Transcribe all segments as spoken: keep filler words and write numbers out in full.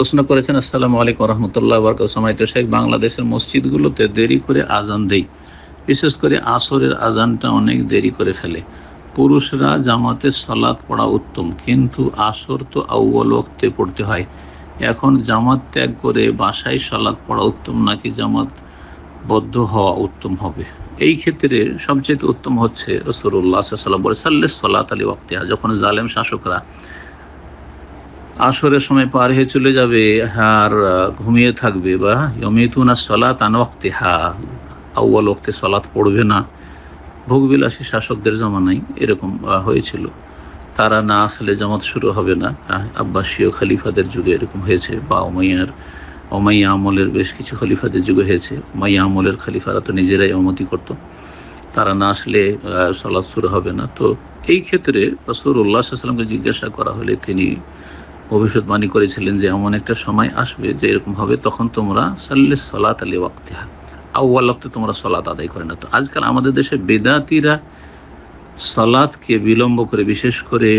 প্রশ্ন করেছেন, আসসালামু আলাইকুম রহমতুল্লাহ বরকাতুহু। সম্মানিত শেখ, বাংলাদেশের মসজিদগুলোতে দেরি করে আজান দেয়, বিশেষ করে আসরের আজানটা অনেক দেরি করে ফেলে। পুরুষরা জামাতে সালাত পড়া উত্তম, কিন্তু আসর তো আউয়াল ওয়াক্তে পড়তে হয়। এখন জামাত ত্যাগ করে বাসায় সালাত পড়া উত্তম নাকি জামাতবদ্ধ হওয়া উত্তম হবে? এই ক্ষেত্রে সবচেয়ে উত্তম হচ্ছে রাসূলুল্লাহ সাল্লাল্লাহু আলাইহি ওয়াসাল্লাম সালাত আলী ওয়াক্তিহা, যখন জালেম শাসকরা আসরের সময় পার হয়ে চলে যাবে আর ঘুমিয়ে থাকবে, বা ইয়ামিতুনা সালাতান ওয়াক্তিহা, আউয়াল ওয়াক্তে সালাত পড়বে না। ভোগবিলাসী শাসকদের জামানায় এরকম হয়েছিল, তারা না আসলে জামাত শুরু হবে না। আব্বাসীয় খলিফাদের যুগে এরকম হয়েছে, বা উমাইয়ার উমাইয়া আমলের বেশ কিছু খলিফাদের যুগে হয়েছে। উমাইয়া আমলের খলিফারা তো নিজেরাই ইমামতি করত, তারা না আসলে সালাত শুরু হবে না। তো এই ক্ষেত্রে রাসূলুল্লাহ সাল্লাল্লাহু আলাইহি ওয়াসাল্লামকে জিজ্ঞাসা করা হলে তিনি ভবিষ্যৎবাণী করেছিলেন যে এমন একটা সময় আসবে যে এরকম হবে, তখন তোমরা সাল্লি সালাত আলী ওয়াক্তিহা, আউয়াল ওয়াক্তে তোমরা সালাত আদায় করে না। তো আজকাল আমাদের দেশে বেদাতিরা সালাতকে বিলম্ব করে, বিশেষ করে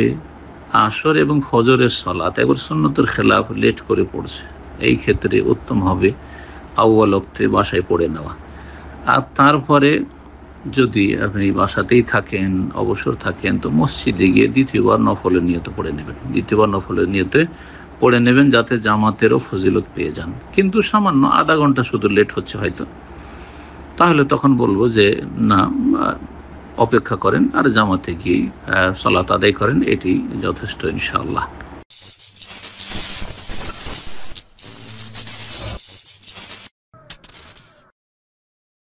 আসর এবং ফজরের সালাত একবার সুন্নতের খেলাফ লেট করে পড়ছে। এই ক্ষেত্রে উত্তম হবে আউয়াল ওয়াক্তে বাসায় পড়ে নেওয়া। আর তারপরে যদি আপনি বাসাতেই থাকেন, অবসর থাকেন, তো মসজিদে গিয়ে দ্বিতীয়বার নফলের নিয়তে পড়ে নেবেন, দ্বিতীয়বার নফলের নিয়তে পড়ে নেবেন যাতে জামাতেরও ফজিলত পেয়ে যান। কিন্তু সামান্য আধা ঘন্টা শুধু লেট হচ্ছে হয়তো, তাহলে তখন বলবো যে না, অপেক্ষা করেন আর জামাতে গিয়ে সালাত আদায় করেন, এটি যথেষ্ট ইনশাআল্লাহ।